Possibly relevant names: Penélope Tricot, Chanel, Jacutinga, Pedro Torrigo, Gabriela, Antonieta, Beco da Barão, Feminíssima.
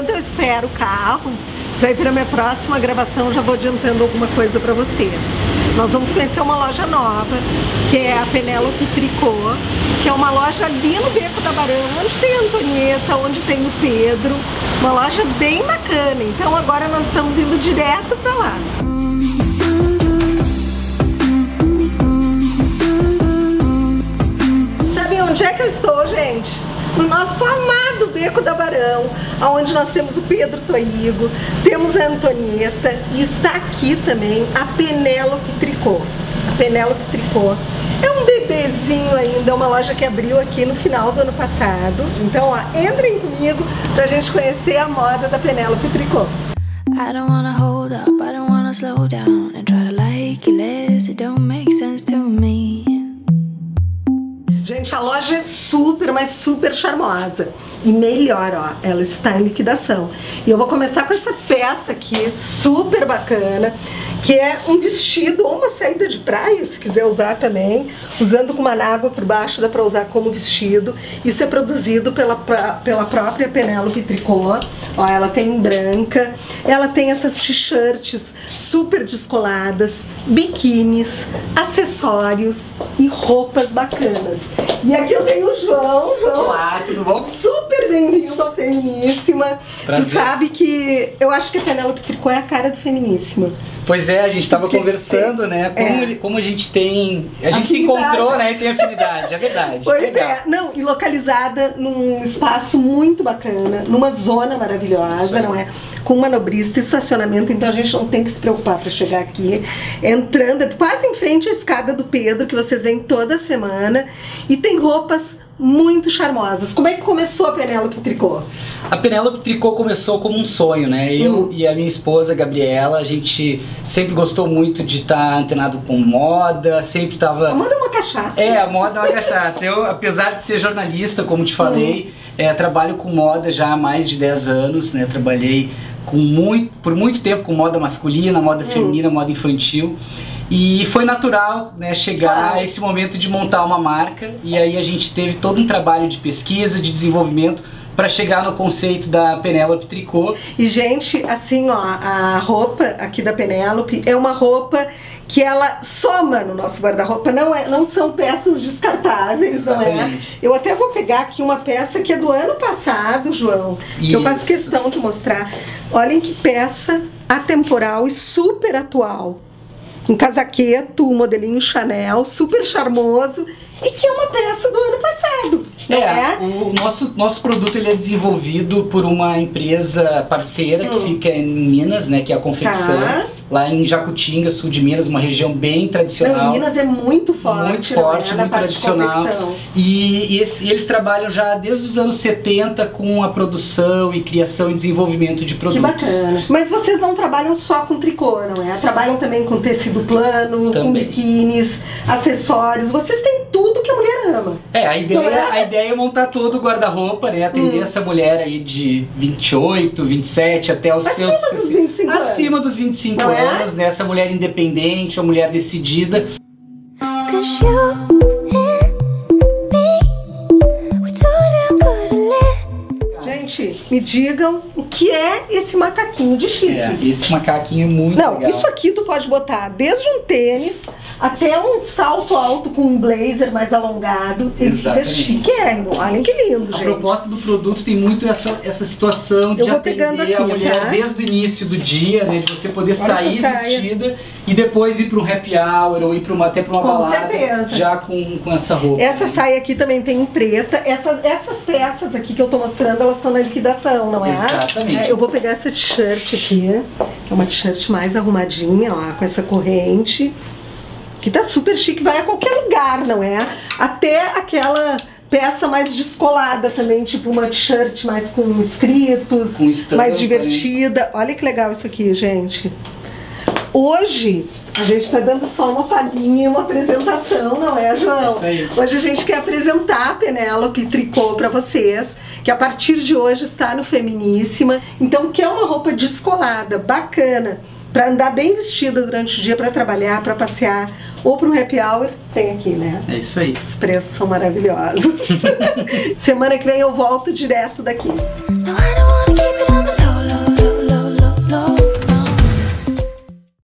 enquanto eu espero o carro, daí para minha próxima gravação já vou adiantando alguma coisa para vocês. Nós vamos conhecer uma loja nova, que é a Penélope Tricot, que é uma loja ali no Beco da Barão, onde tem a Antonieta, onde tem o Pedro, uma loja bem bacana. Então agora nós estamos indo direto para lá. Sabe onde é que eu estou, gente? No nosso amado Beco da Barão, onde nós temos o Pedro Torrigo, temos a Antonieta e está aqui também a Penélope Tricot. A Penélope Tricot é um bebezinho ainda, uma loja que abriu aqui no final do ano passado. Então, ó, entrem comigo pra gente conhecer a moda da Penélope Tricot. I don't wanna hold up, I don't wanna slow down and try to like you less, it don't make sense to me. Gente, a loja é super, mas super charmosa. E melhor, ó, ela está em liquidação. E eu vou começar com essa peça aqui, super bacana, que é um vestido ou uma saída de praia, se quiser usar também. Usando com uma nágua por baixo, dá pra usar como vestido. Isso é produzido pela própria Penélope Tricot. Ó, ela tem em branca. Ela tem essas t-shirts super descoladas, biquínis, acessórios e roupas bacanas. E aqui eu tenho o João. João, olá, tudo bom? Super bem-vindo ao Feminíssima. Prazer. Tu sabe que eu acho que a Penélope Tricot é a cara do Feminíssima. Pois é, a gente estava conversando, né? Como a gente tem... A gente se encontrou, né? E tem afinidade, é verdade. Pois legal. É. Não, e localizada num espaço muito bacana, numa zona maravilhosa, não é? Com manobrista e estacionamento, então a gente não tem que se preocupar para chegar aqui. Entrando quase em frente à escada do Pedro, que vocês veem toda semana. E tem roupas muito charmosas. Como é que começou a Penélope Tricot? A Penélope Tricot começou como um sonho, né? Eu e a minha esposa, Gabriela, a gente sempre gostou muito de estar antenado com moda, sempre tava... A moda é uma cachaça. É, a moda é uma cachaça. Eu, apesar de ser jornalista, como te falei, trabalho com moda já há mais de 10 anos, né? Trabalhei por muito tempo com moda masculina, moda feminina, moda infantil. E foi natural, né, chegar a esse momento de montar uma marca, e aí a gente teve todo um trabalho de pesquisa, de desenvolvimento, para chegar no conceito da Penélope Tricot. E gente, assim, ó, a roupa aqui da Penélope é uma roupa que ela soma no nosso guarda-roupa, não são peças descartáveis, não é? Eu até vou pegar aqui uma peça que é do ano passado, João, que eu faço questão de mostrar. Olhem que peça atemporal e super atual. Um casaqueto, um modelinho Chanel, super charmoso, e que é uma peça do ano passado, não é? O nosso produto, ele é desenvolvido por uma empresa parceira que fica em Minas, né, que é a confecção, lá em Jacutinga, sul de Minas, uma região bem tradicional. Não, Minas é muito forte, muito tradicional. E eles trabalham já desde os anos 70 com a produção e criação e desenvolvimento de produtos. Que bacana. Mas vocês não trabalham só com tricô, não é? Trabalham também com tecido plano, com biquínis, acessórios. Vocês têm tudo que a mulher ama. É, a ideia é montar todo o guarda-roupa, né? Atender essa mulher aí de 28, 27 até os seus... Acima dos 25 anos. Acima dos 25 anos, né? Essa mulher independente, uma mulher decidida. Gente, me digam o que é esse macaquinho de chique. É, esse macaquinho é muito legal. Isso aqui tu pode botar desde um tênis até um salto alto com um blazer mais alongado. Ele fica chiquérrimo. Olha que lindo, gente. A proposta do produto tem muito essa situação de atender a mulher desde o início do dia, né? De você poder sair vestida e depois ir para um happy hour ou ir até para uma balada. Com certeza. Já com essa roupa. Essa saia aqui também tem em preta. Essas peças aqui que eu tô mostrando, elas estão na liquidação, não é? Exatamente. Eu vou pegar essa t-shirt aqui, que é uma t-shirt mais arrumadinha, ó, com essa corrente, que tá super chique, vai a qualquer lugar, não é? Até aquela peça mais descolada também, tipo uma t-shirt mais com escritos, mais divertida. Também. Olha que legal isso aqui, gente. Hoje a gente tá dando só uma palhinha e uma apresentação, não é, João? Isso aí. Hoje a gente quer apresentar a Penélope Tricot pra vocês, que a partir de hoje está no Feminíssima. Então, que é uma roupa descolada, bacana, pra andar bem vestida durante o dia, pra trabalhar, pra passear ou pra um happy hour, tem aqui, né? É isso aí. Os preços são maravilhosos. Semana que vem eu volto direto daqui.